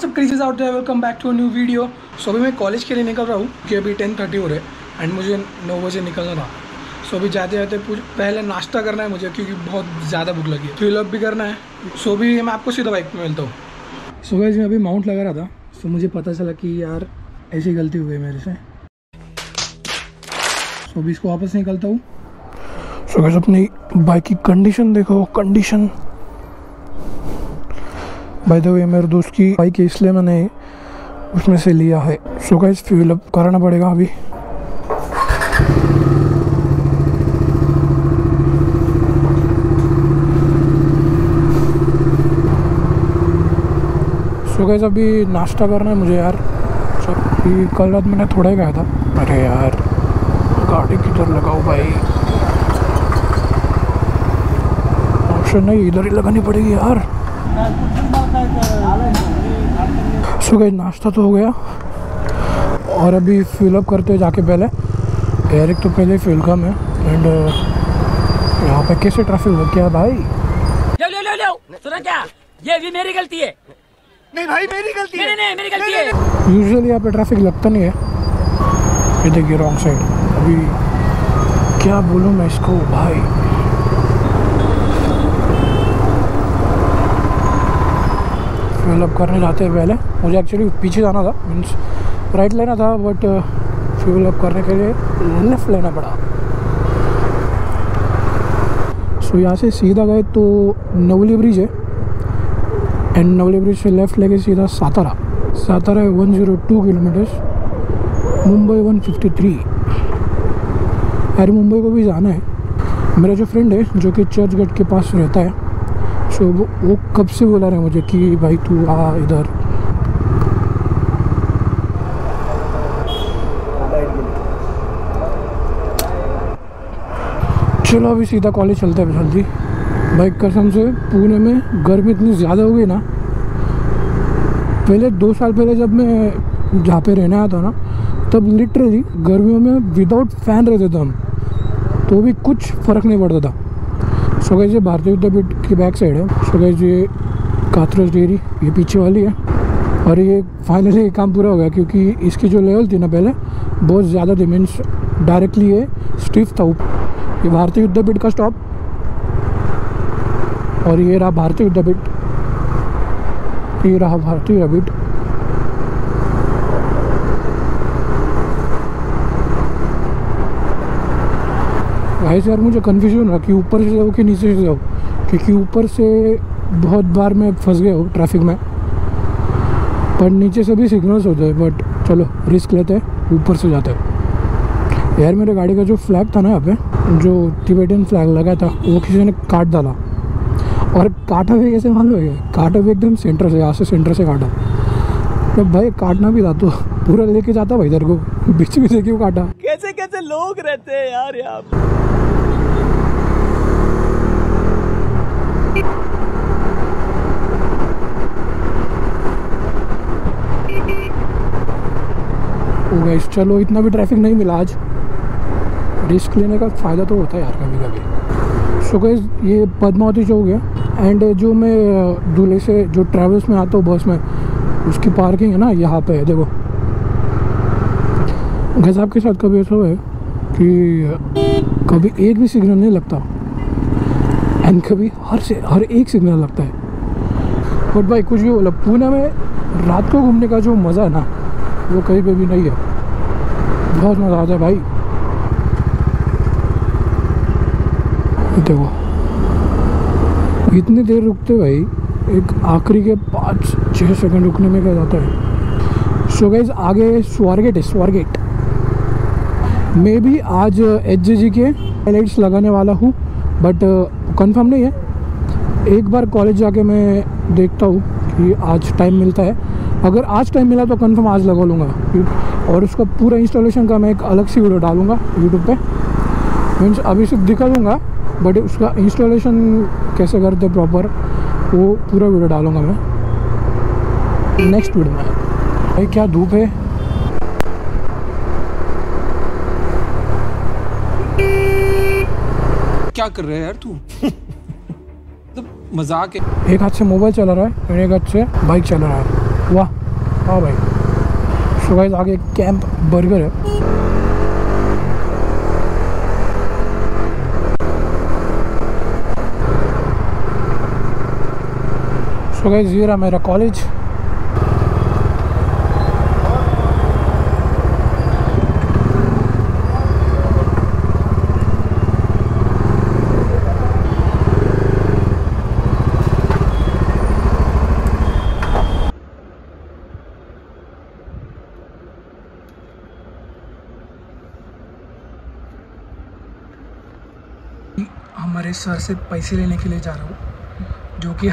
WhatsApp crazies out there, welcome back to a new video. So अभी मैं college के लिए निकल रहा हूँ कि अभी 10:30 हो रहे हैं एंड मुझे 9 बजे निकलना था। सो अभी जाते जाते पहले नाश्ता करना है मुझे क्योंकि बहुत ज़्यादा भूख लगी है, फिलअप भी करना है। सो अभी मैं आपको सीधा बाइक में मिलता हूँ। सो गाइस मैं अभी माउंट लगा रहा था, सो मुझे पता चला कि यार ऐसी गलती हुई है मेरे से। सो अभी इसको वापस निकलता हूँ। सो गाइस अपनी बाइक की कंडीशन देखो, कंडीशन। बाय द वे मेरे दोस्त की बाइक है इसलिए मैंने उसमें से लिया है। सो गाइस फ्यूल अप कराना पड़ेगा अभी। सो गाइस अभी नाश्ता करना है मुझे यार। कल रात मैंने थोड़ा ही खाया था। अरे यार गाड़ी किधर लगाओ भाई, ऑप्शन नहीं, इधर ही लगानी पड़ेगी यार। सो गाइस नाश्ता तो हो गया और अभी फ्यूल अप करते हुए जाके पहले यार, एक तो पहले फ्यूल कम है एंड यहाँ पे कैसे ट्रैफिक हो गया भाई। सुना क्या, ये भी मेरी गलती है? नहीं भाई मेरी गलती है, नहीं मेरी गलती है। यूजुअली यहाँ पे ट्रैफिक लगता नहीं है। ये देखिए रॉन्ग साइड। अभी क्या बोलूँ मैं इसको भाई। फ्यूल अप करने जाते हैं पहले, मुझे एक्चुअली पीछे जाना था, मीन्स राइट लेना था, बट फ्यूल अप करने के लिए लेफ्ट लेना पड़ा। सो यहाँ से सीधा गए तो नवली ब्रिज है एंड नवली ब्रिज से लेफ्ट लेके सीधा सातारा। सातारा है 102 किलोमीटर्स, मुंबई 153। अरे मुंबई को भी जाना है। मेरा जो फ्रेंड है जो कि चर्च गेट के पास रहता है, सो वो कब से बोला रहे हैं मुझे कि भाई तू आ इधर। चलो अभी सीधा कॉलेज चलते हैं जल्दी। भाई कसम से पुणे में गर्मी इतनी ज़्यादा हो गई ना। पहले 2 साल पहले जब मैं जहाँ पे रहने आया था ना, तब लिटरली गर्मियों में विदाउट फैन रहते थे हम, तो भी कुछ फ़र्क नहीं पड़ता था। सो गाइस ये भारतीय विद्यापीठ की बैक साइड है। सो गाइस ये कात्रज डेयरी, ये पीछे वाली है। और ये फाइनली ये काम पूरा हो गया क्योंकि इसकी जो लेवल थी ना पहले बहुत ज़्यादा थी, मीन्स डायरेक्टली ये स्टिफ था। ये भारतीय विद्यापीठ का स्टॉप और ये रहा भारतीय विद्यापीठ, ये रहा भारतीय विद्यापीठ। भाई यार मुझे कन्फ्यूजन रहा कि ऊपर से जाओ कि नीचे से जाओ, क्योंकि ऊपर से बहुत बार मैं फंस गया हूँ ट्रैफिक में, पर नीचे से भी सिग्नल्स होते हैं, बट चलो रिस्क लेते हैं, ऊपर से जाते हैं। यार मेरे गाड़ी का जो फ्लैग था ना यहाँ पे, जो तिबेटन फ्लैग लगा था, वो किसी ने काट डाला। और काटा भी कैसे मालूम है, काटा भी एकदम सेंटर से, यहाँ से सेंटर से काटा। तो भाई काटना भी था तो पूरा लेके जाता भाई, इधर को बीच में से क्यों काटा। कैसे कैसे लोग रहते हैं यार यहाँ पे। गाइस चलो इतना भी ट्रैफिक नहीं मिला आज, रिस्क लेने का फ़ायदा तो होता है यार कभी कभी। सो गाइस ये पद्मावती चौक है एंड जो मैं दूल्हे से जो ट्रैवल्स में आता हूँ बस में, उसकी पार्किंग है ना यहाँ पे है, देखो। गाइस आपके साथ कभी ऐसा है कि कभी एक भी सिग्नल नहीं लगता एंड कभी हर एक सिग्नल लगता है। बट भाई कुछ भी बोला, पुणे में रात को घूमने का जो मज़ा है ना वो कहीं पे भी नहीं है, बहुत मज़ा आता है भाई। देखो इतनी देर रुकते भाई, एक आखिरी के 5-6 सेकंड रुकने में क्या जाता है। सो गाइस आगे स्वारगेट है, स्वारगेट मैं भी आज HJG के हाइलाइट्स लगाने वाला हूँ, बट कंफर्म नहीं है। एक बार कॉलेज जाके मैं देखता हूँ कि आज टाइम मिलता है, अगर आज टाइम मिला तो कन्फर्म आज लगा लूँगा। और उसका पूरा इंस्टॉलेशन का मैं एक अलग सी वीडियो डालूँगा यूट्यूब पे, मीन्स अभी सिर्फ दिखा दूँगा बट उसका इंस्टॉलेशन कैसे करते प्रॉपर वो पूरा वीडियो डालूँगा मैं नेक्स्ट वीडियो में। भाई क्या धूप है। क्या कर रहा है यार तू तो मजाक है। एक हाथ से मोबाइल चला रहा है और एक हाथ से बाइक चला रहा है। वाह हाँ भाई। सो गाइस आगे कैंप बर्गर है। सो गाइस ये रहा मेरा कॉलेज। हमारे सर से पैसे लेने के लिए जा रहा हूँ जो कि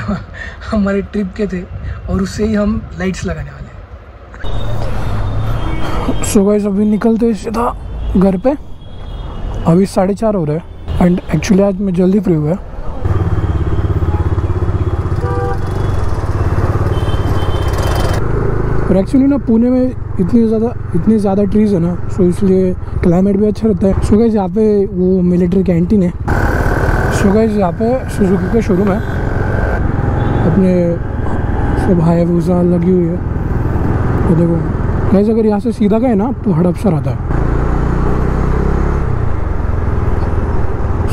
हमारे ट्रिप के थे और उससे ही हम लाइट्स लगाने वाले हैं। सो गाइस अभी निकलते सीधा घर पे। अभी 4:30 हो रहे हैं एंड एक्चुअली आज मैं जल्दी फ्री हुआ। और एक्चुअली ना पुणे में इतनी ज़्यादा ट्रीज़ है ना, सो इसलिए क्लाइमेट भी अच्छा रहता है। सो गाइस यहाँ पे वो मिलिट्री कैंटीन है। सो गाइस यहाँ पे सुजुकी का शोरूम है, अपने सब हायाबुसा लगी हुई है। तो देखो गाइस अगर यहाँ से सीधा गए ना तो हड़पसर आता है।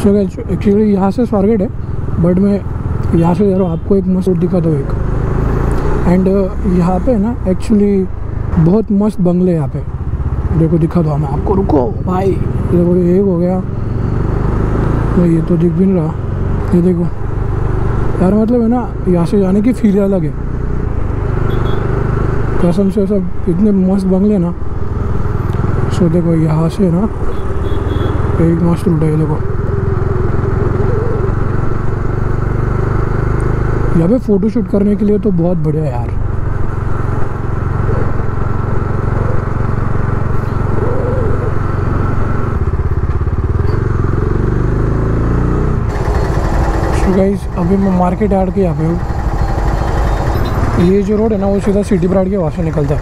सो गाइस एक्चुअली यहाँ से स्वारगेट है बट मैं यहाँ से यार आपको एक मस्त दिखाता हूँ एक। एंड यहाँ पे ना एक्चुअली बहुत मस्त बंगले यहाँ पे देखो दिखा दो मैं आपको। रुको भाई देखो ये हो गया, ये तो दिख भी नहीं रहा। ये देखो यार मतलब है ना यहाँ से जाने की फील अलग है कसम से, सब इतने मस्त बंगले ना। सो देखो यहाँ से ना एक मस्त रूट है। ये देखो यहाँ पे फोटोशूट करने के लिए तो बहुत बढ़िया यार। गाइस अभी मैं मार्केट यार्ड के यहाँ पे हूँ। ये जो रोड है ना वो सीधा सिटी ब्राड के वहाँ से निकलता है।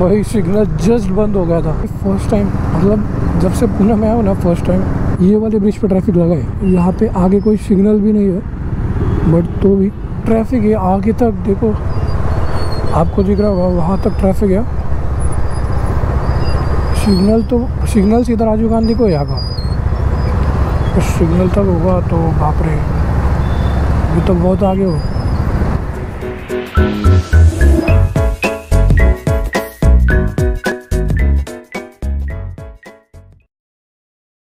भाई सिग्नल जस्ट बंद हो गया था। फर्स्ट टाइम मतलब जब से पुणे में आया हूँ ना फर्स्ट टाइम ये वाले ब्रिज पे ट्रैफिक लगा है। यहाँ पे आगे कोई सिग्नल भी नहीं है बट तो भी ट्रैफिक है। आगे तक देखो आपको दिख रहा होगा वहाँ तक ट्रैफिक है। सिग्नल तो सिग्नल सीधा राजीव गांधी को आएगा, उस सिग्नल तक होगा तो बाप रे ये तो बहुत आगे हो।